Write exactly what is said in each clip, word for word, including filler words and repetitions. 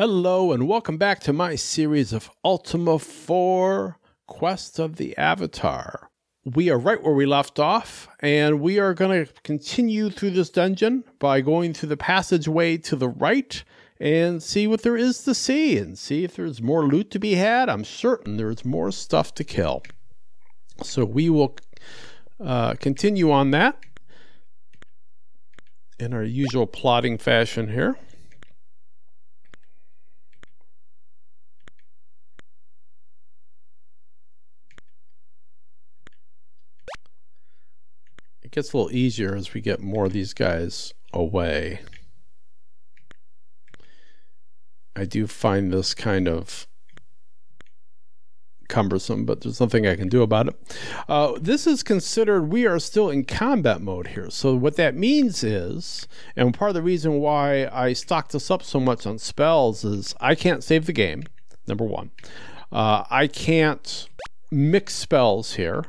Hello and welcome back to my series of Ultima four Quest of the Avatar. We are right where we left off, and we are going to continue through this dungeon by going through the passageway to the right and see what there is to see and see if there's more loot to be had. I'm certain there's more stuff to kill. So we will uh, continue on that in our usual plotting fashion here. It gets a little easier as we get more of these guys away. I do find this kind of cumbersome, but there's nothing I can do about it. Uh, this is considered, we are still in combat mode here. So what that means is, and part of the reason why I stocked this up so much on spells is I can't save the game, number one. Uh, I can't mix spells here.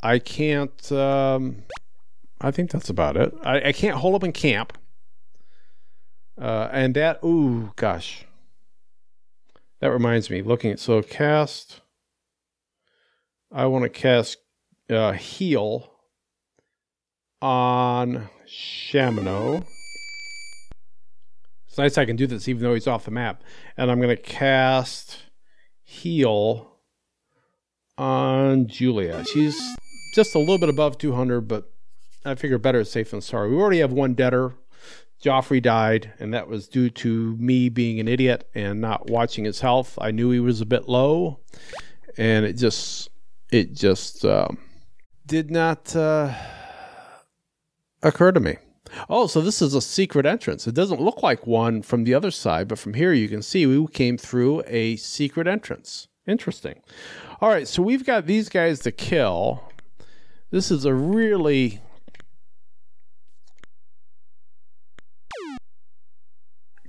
I can't, um, I think that's about it. I, I can't hold up in camp. Uh, and that, ooh, gosh. That reminds me, looking at, so cast, I want to cast uh, heal on Shamino. It's nice I can do this even though he's off the map. And I'm going to cast heal on Julia. She's just a little bit above two hundred, but I figure better safe than sorry. We already have one debtor. Joffrey died, and that was due to me being an idiot and not watching his health. I knew he was a bit low, and it just it just um, did not uh, occur to me. Oh, so this is a secret entrance. It doesn't look like one from the other side, but from here you can see we came through a secret entrance. Interesting. All right, so we've got these guys to kill. This is a really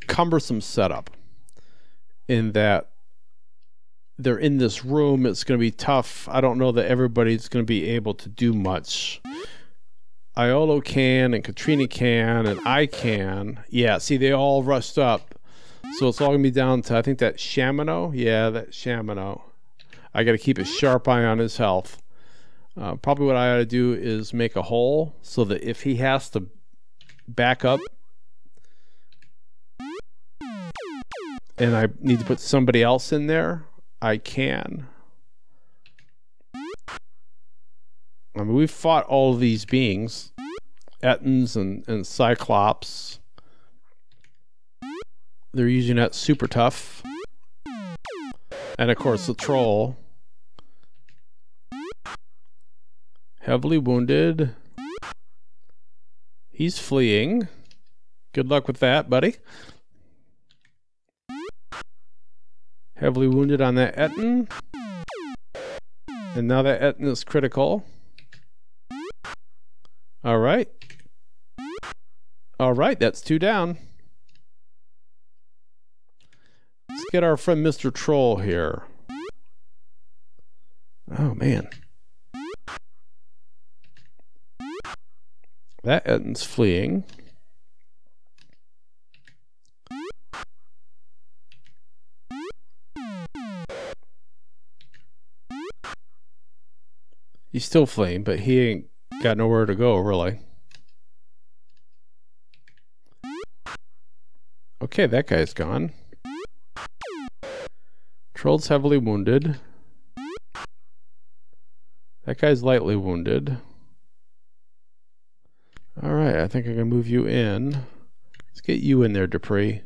cumbersome setup in that they're in this room. It's going to be tough. I don't know that everybody's going to be able to do much. Iolo can, and Katrina can, and I can. Yeah, see, they all rushed up. So it's all going to be down to, I think, that Shamino. Yeah, that Shamino. I got to keep a sharp eye on his health. Uh, probably what I ought to do is make a hole so that if he has to back up and I need to put somebody else in there, I can. I mean, we've fought all of these beings, Ettins and, and Cyclops. They're usually not super tough. And of course the troll. Heavily wounded. He's fleeing. Good luck with that, buddy. Heavily wounded on that Ettin. And now that Ettin is critical. Alright. Alright, that's two down. Let's get our friend Mister Troll here. Oh, man. That Ettin's fleeing. He's still fleeing, but he ain't got nowhere to go, really. Okay, that guy's gone. Troll's heavily wounded. That guy's lightly wounded. Alright, I think I'm going to move you in. Let's get you in there, Dupree.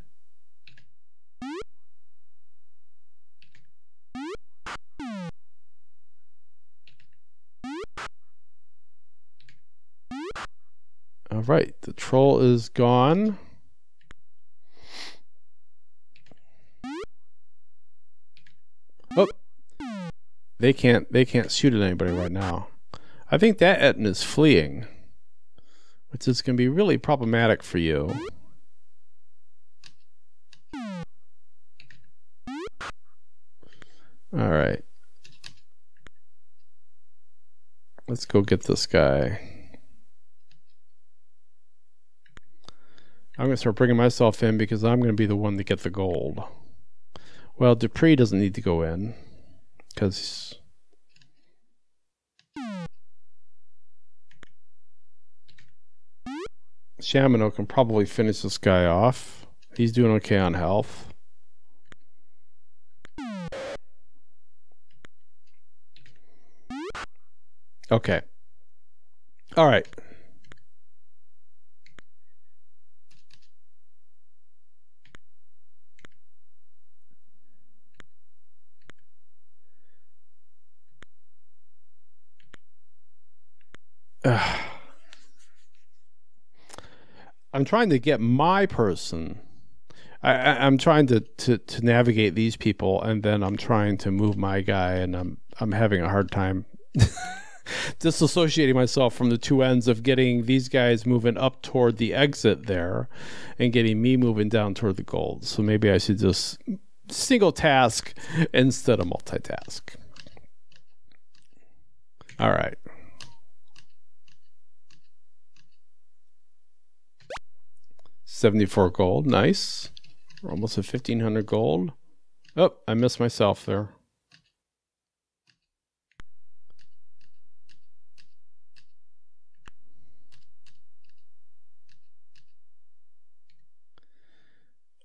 Alright, the troll is gone. Oh, they can't they can't shoot at anybody right now. I think that Ettin is fleeing, which is going to be really problematic for you. All right. Let's go get this guy. I'm going to start bringing myself in because I'm going to be the one to get the gold. Well, Dupree doesn't need to go in because... Shamino can probably finish this guy off. He's doing okay on health. Okay. All right. Ugh. I'm trying to get my person. I, I, I'm trying to, to, to navigate these people, and then I'm trying to move my guy, and I'm I'm having a hard time disassociating myself from the two ends of getting these guys moving up toward the exit there, and getting me moving down toward the gold. So maybe I should just single task instead of multitask. All right. seventy-four gold, nice. We're almost at fifteen hundred gold. Oh, I missed myself there.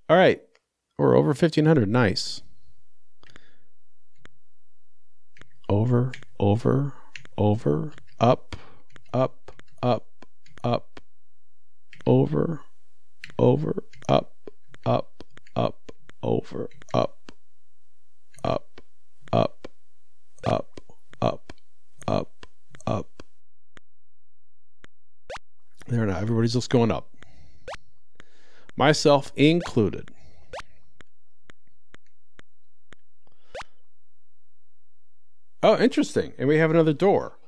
All right, we're over fifteen hundred, nice. Over, over, over, up, up, up, up, over, over, up, up, up, over, up, up, up, up, up, up, up. There now, everybody's just going up. Myself included. Oh, interesting. And we have another door.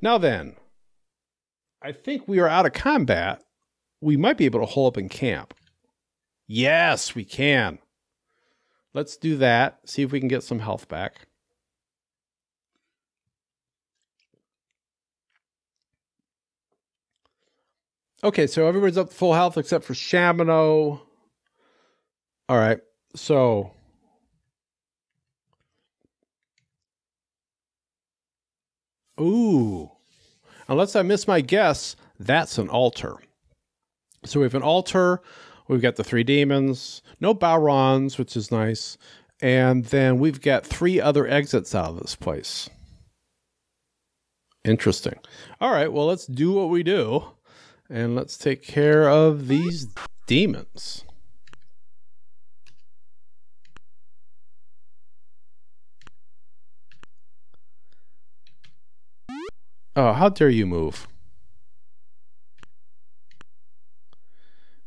Now then, I think we are out of combat. We might be able to hole up in camp. Yes, we can. Let's do that. See if we can get some health back. Okay, so everybody's up to full health except for Shamino. All right, so... Ooh. Unless I miss my guess, that's an altar. So we have an altar, we've got the three demons, no Balrons, which is nice, and then we've got three other exits out of this place. Interesting. All right, well, let's do what we do, and let's take care of these demons. Oh, how dare you move?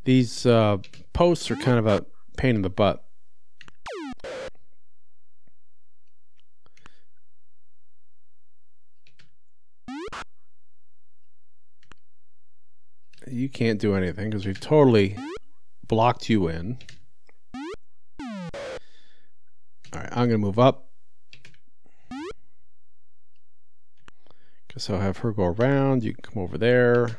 These uh, posts are kind of a pain in the butt. You can't do anything because we've totally blocked you in. All right, I'm going to move up. Guess I'll have her go around. You can come over there.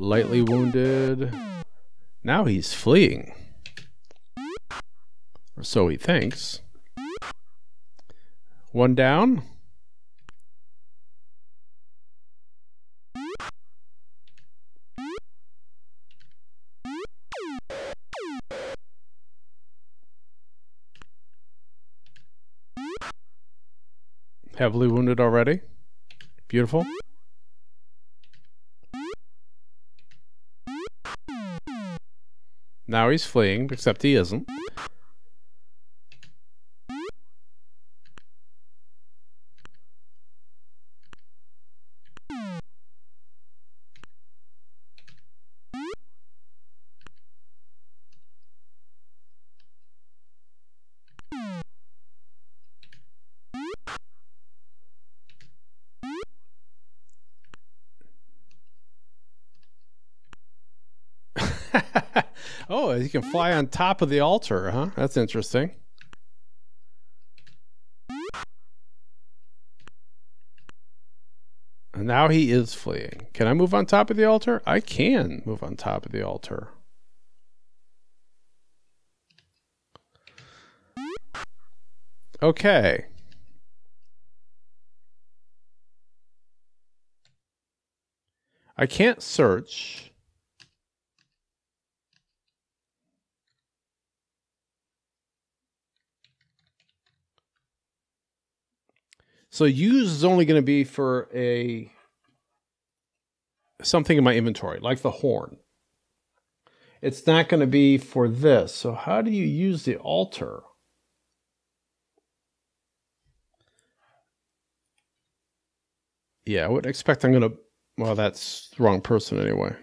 Lightly wounded. Now he's fleeing. Or so he thinks. One down. Heavily wounded already. Beautiful. Now he's fleeing, except he isn't. Oh, he can fly on top of the altar, huh? That's interesting. now he is fleeing. Can I move on top of the altar? I can move on top of the altar. Okay. I can't search. So use is only going to be for a something in my inventory, like the horn. It's not going to be for this. So how do you use the altar? Yeah, I would expect I'm going to... Well, that's the wrong person anyway.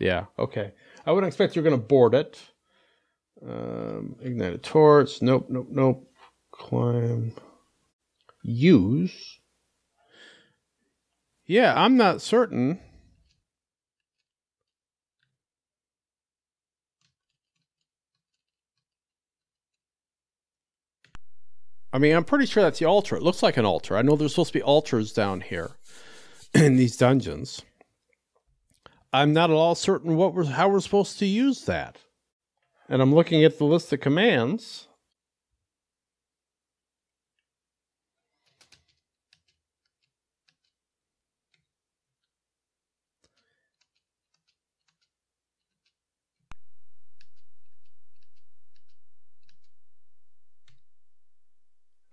Yeah, okay. I would expect you're going to board it. Um, ignite a torch. Nope, nope, nope. Climb. Use. Yeah, I'm not certain. I mean, I'm pretty sure that's the altar. It looks like an altar. I know there's supposed to be altars down here in these dungeons. I'm not at all certain what we're, how we're supposed to use that. And I'm looking at the list of commands.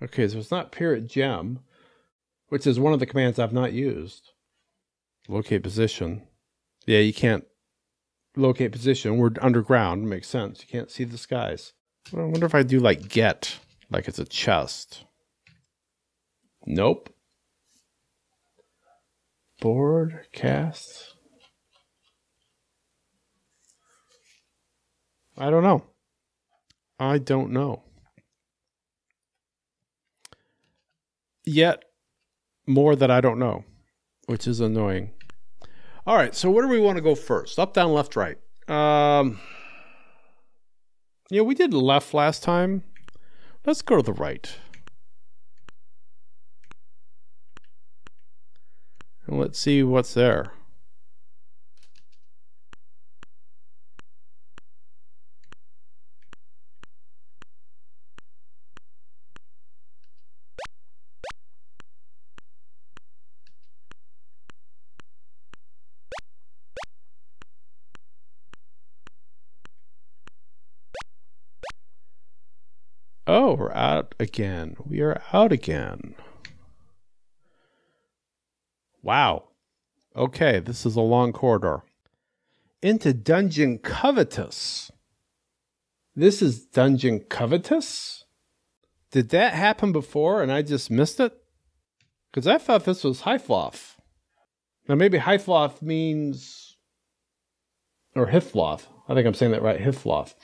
Okay, so it's not Pirate Gem, which is one of the commands I've not used. Locate position. Yeah, you can't locate position. We're underground. Makes sense. You can't see the skies. Well, I wonder if I do like get, like it's a chest. Nope. Board, cast. I don't know. I don't know. Yet more that I don't know, which is annoying. All right, so where do we want to go first? Up, down, left, right. Um, yeah, we did left last time. Let's go to the right. And let's see what's there. Oh, we're out again. We are out again. Wow. Okay, this is a long corridor. Into Dungeon Covetous. This is Dungeon Covetous? Did that happen before and I just missed it? Because I thought this was Hythloth. Now maybe Hythloth means... Or Hythloth. I think I'm saying that right. Hythloth.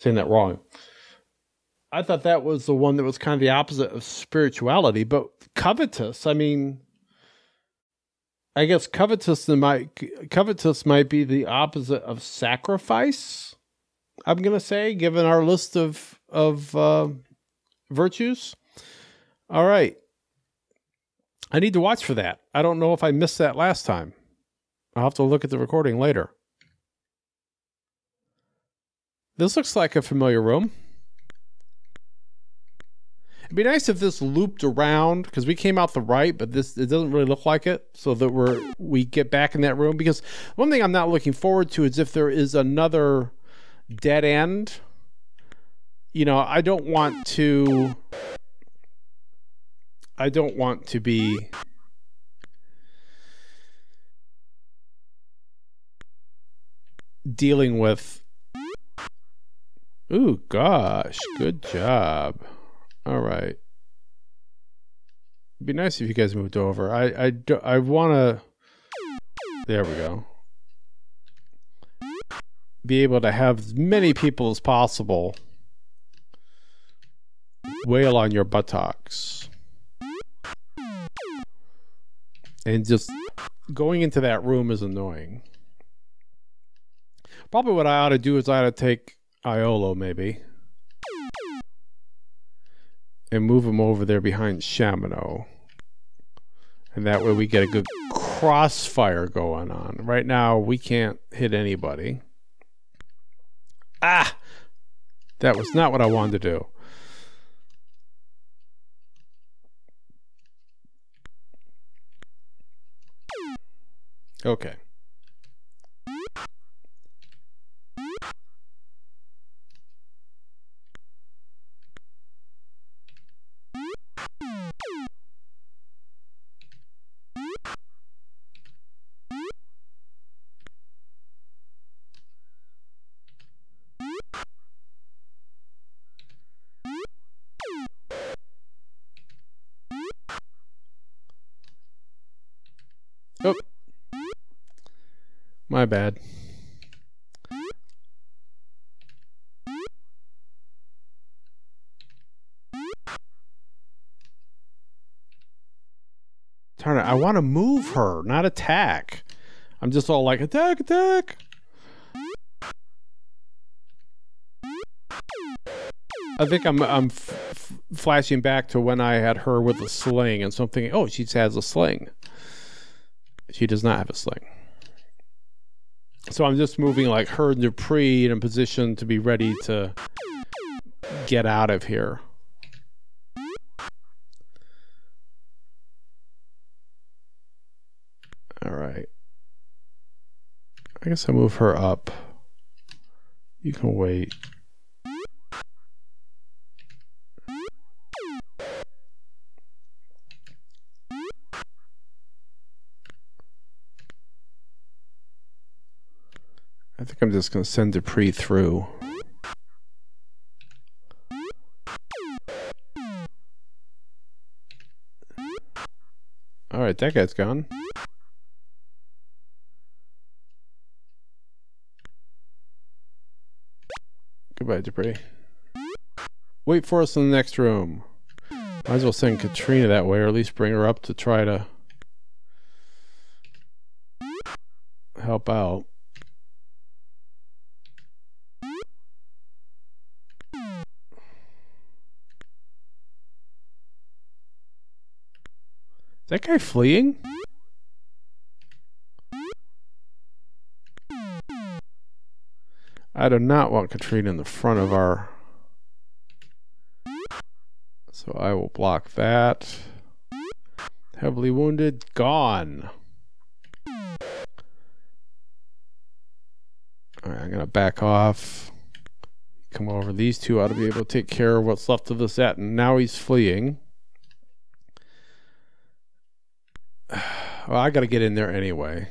Saying that wrong. I thought that was the one that was kind of the opposite of spirituality, but covetous, I mean, I guess covetous might, covetous might be the opposite of sacrifice, I'm going to say, given our list of, of uh, virtues. All right. I need to watch for that. I don't know if I missed that last time. I'll have to look at the recording later. This looks like a familiar room. It'd be nice if this looped around, because we came out the right, but this it doesn't really look like it, so that we're we get back in that room. Because one thing I'm not looking forward to is if there is another dead end. You know, I don't want to I don't want to be dealing with... Ooh, gosh, good job. All right. It'd be nice if you guys moved over. I I do, I want to. There we go. Be able to have as many people as possible wail on your buttocks. And just going into that room is annoying. Probably what I ought to do is I ought to take Iolo maybe. and move him over there behind Shamino. And that way we get a good crossfire going on. Right now, we can't hit anybody. Ah! That was not what I wanted to do. Okay. Oh. My bad. Turn it. I want to move her, not attack. I'm just all like, attack, attack. I think I'm I'm f f flashing back to when I had her with a sling and something. Oh, she has a sling. She does not have a sling. So I'm just moving like her and Dupree in a position to be ready to get out of here. All right. I guess I'll move her up. You can wait. I think I'm just going to send Dupree through. Alright, that guy's gone. Goodbye, Dupree. Wait for us in the next room. Might as well send Katrina that way, or at least bring her up to try to help out. Is that guy fleeing? I do not want Katrina in the front of our... So I will block that. Heavily wounded, gone. Alright, I'm gonna back off. Come over, these two ought to be able to take care of what's left of this at, and now he's fleeing. Well, I gotta get in there anyway.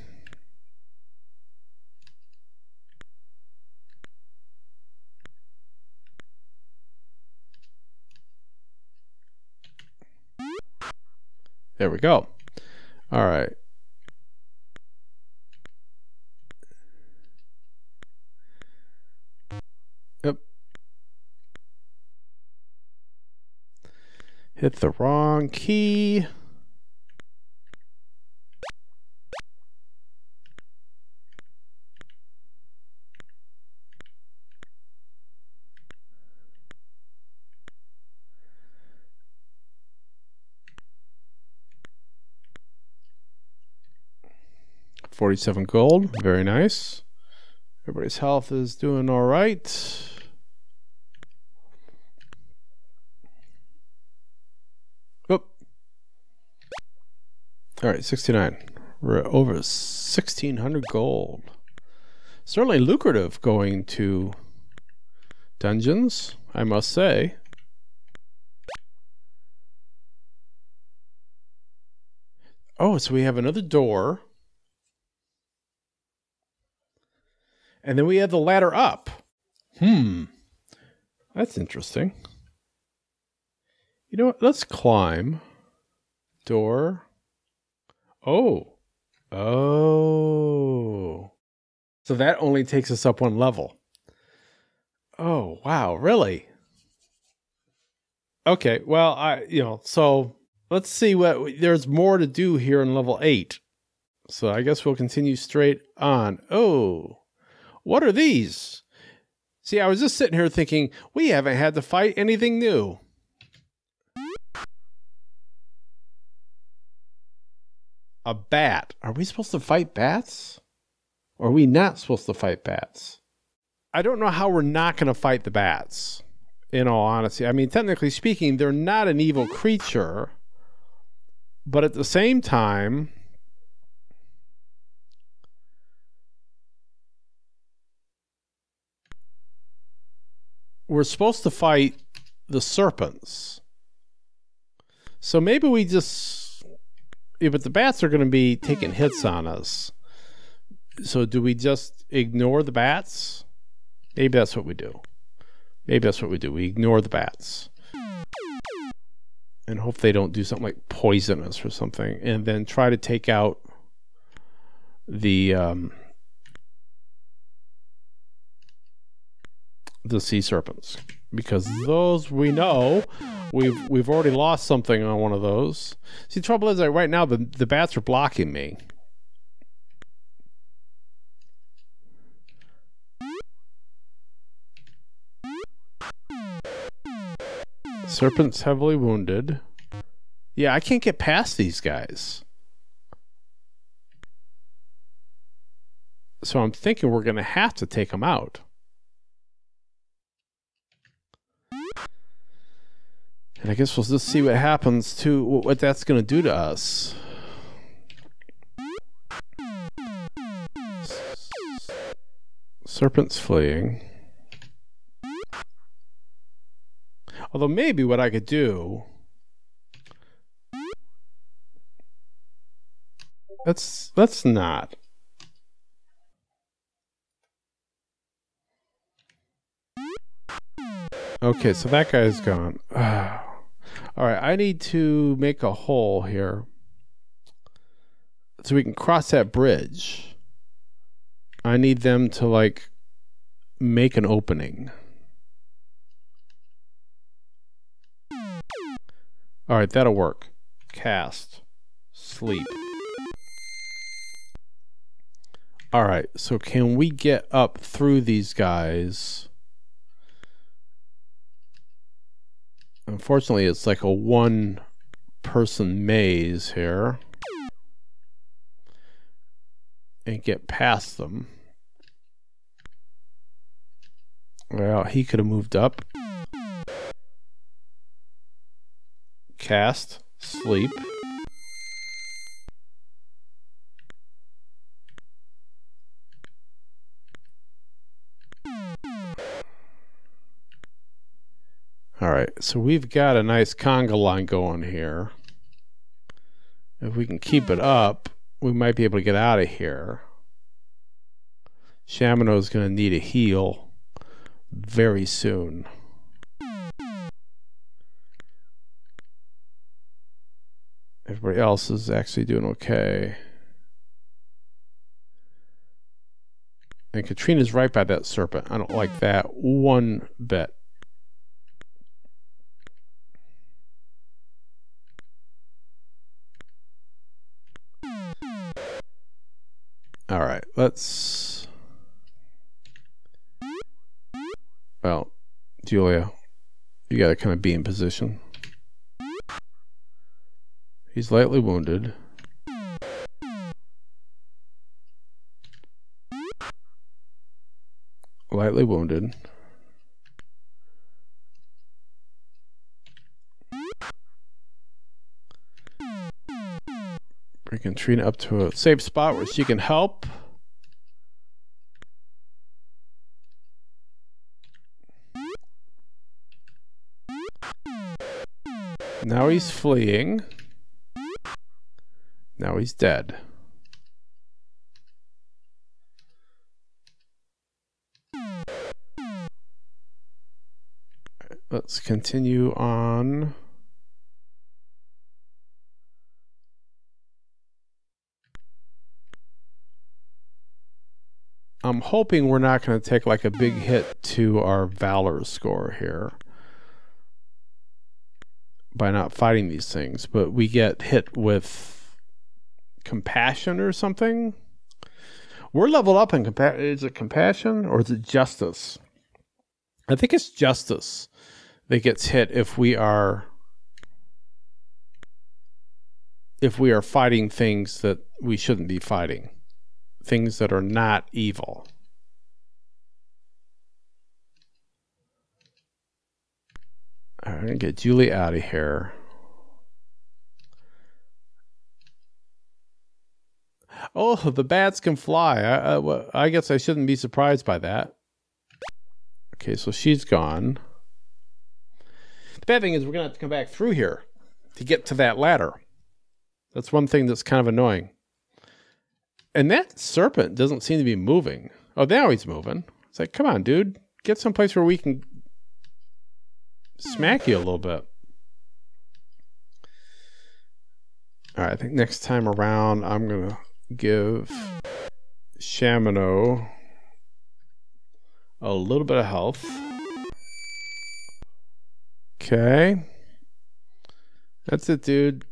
There we go. All right. Yep. Hit the wrong key. forty-seven gold, very nice. Everybody's health is doing all right. Oop. All right, sixty-nine. We're over sixteen hundred gold. Certainly lucrative going to dungeons, I must say. Oh, so we have another door. And then we have the ladder up. Hmm. That's interesting. You know what? Let's climb. Door. Oh. Oh. So that only takes us up one level. Oh, wow. Really? Okay. Well, I, you know, so let's see what there's more to do here in level eight. So I guess we'll continue straight on. Oh. What are these? See, I was just sitting here thinking, we haven't had to fight anything new. a bat. Are we supposed to fight bats? Or are we not supposed to fight bats? I don't know how we're not going to fight the bats, in all honesty. I mean, technically speaking, they're not an evil creature. But at the same time, we're supposed to fight the serpents. So maybe we just... Yeah, but the bats are going to be taking hits on us. So do we just ignore the bats? Maybe that's what we do. Maybe that's what we do. We ignore the bats. And hope they don't do something like poison us or something. And then try to take out the... Um, the sea serpents, because those we know we've we've already lost something on one of those. See, the trouble is that right now the, the bats are blocking me. Serpents heavily wounded. Yeah, I can't get past these guys. So I'm thinking we're gonna have to take them out. And I guess we'll just see what happens to what that's going to do to us. Serpents fleeing. Although maybe what I could do... Let's, let's not. Okay, so that guy's gone. All right, I need to make a hole here so we can cross that bridge. I need them to, like, make an opening. All right, that'll work. Cast. Sleep. All right, so can we get up through these guys? Unfortunately, it's like a one-person maze here. And get past them. Well, he could have moved up. Cast. Sleep. Alright, so we've got a nice conga line going here. If we can keep it up, we might be able to get out of here. Shamino's going to need a heal very soon. Everybody else is actually doing okay. And Katrina's right by that serpent. I don't like that one bit. All right, let's... Well, Julia, you gotta kind of be in position. He's lightly wounded. Lightly wounded. Bring Katrina up to a safe spot where she can help. Now he's fleeing. Now he's dead. Let's continue on. I'm hoping we're not going to take like a big hit to our Valor score here by not fighting these things, but we get hit with Compassion or something. We're leveled up in Compassion. Is it Compassion or is it Justice? I think it's Justice that gets hit if we are if we are fighting things that we shouldn't be fighting, things that are not evil. All right, I'm gonna get Julie out of here. Oh, the bats can fly. I, I, I guess I shouldn't be surprised by that. Okay, so she's gone. The bad thing is we're going to have to come back through here to get to that ladder. That's one thing that's kind of annoying. And that serpent doesn't seem to be moving. Oh, now he's moving. It's like, come on, dude. Get someplace where we can smack you a little bit. All right, I think next time around I'm going to give Shamino a little bit of health. Okay. That's it, dude.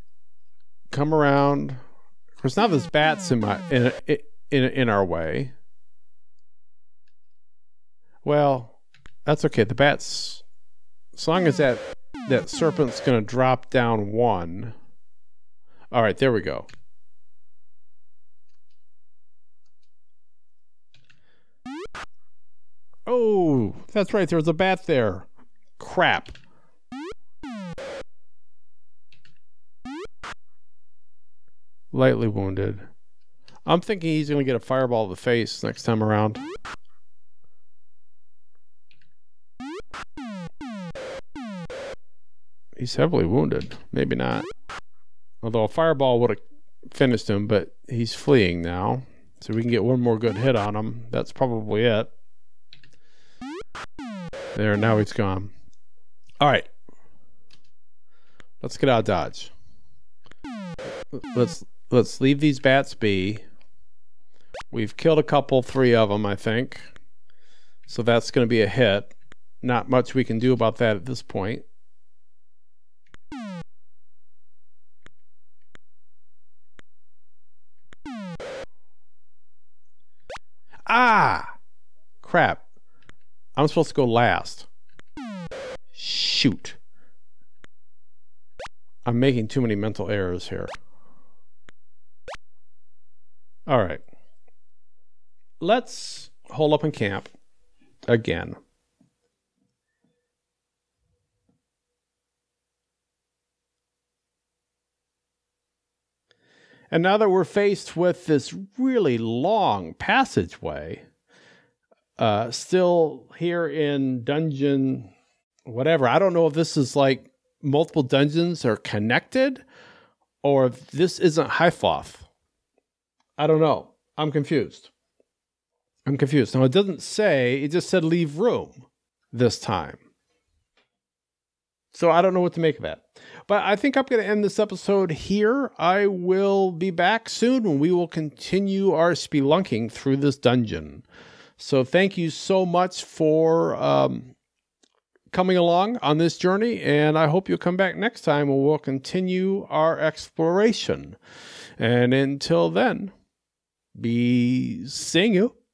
Come around. Of course, now there's bats in my in in in our way. Well, that's okay. The bats, as long as that that serpent's gonna drop down one. All right, there we go. Oh, that's right. There was a bat there. Crap. Lightly wounded. I'm thinking he's going to get a fireball in the face next time around. He's heavily wounded. Maybe not. Although a fireball would have finished him, but he's fleeing now. So we can get one more good hit on him. That's probably it. There, now he's gone. All right. Let's get out of Dodge. Let's let's leave these bats be. We've killed a couple, three of them, I think. So that's going to be a hit. Not much we can do about that at this point. Ah! Crap. I'm supposed to go last. Shoot. I'm making too many mental errors here. All right. Let's hole up in camp again. And now that we're faced with this really long passageway, Uh, still here in dungeon, whatever. I don't know if this is like multiple dungeons are connected or if this isn't Hythloth. I don't know. I'm confused. I'm confused. Now it doesn't say, it just said leave room this time. So I don't know what to make of that. But I think I'm going to end this episode here. I will be back soon when we will continue our spelunking through this dungeon. So thank you so much for um, coming along on this journey, and I hope you'll come back next time and we'll continue our exploration. And until then, be seeing you.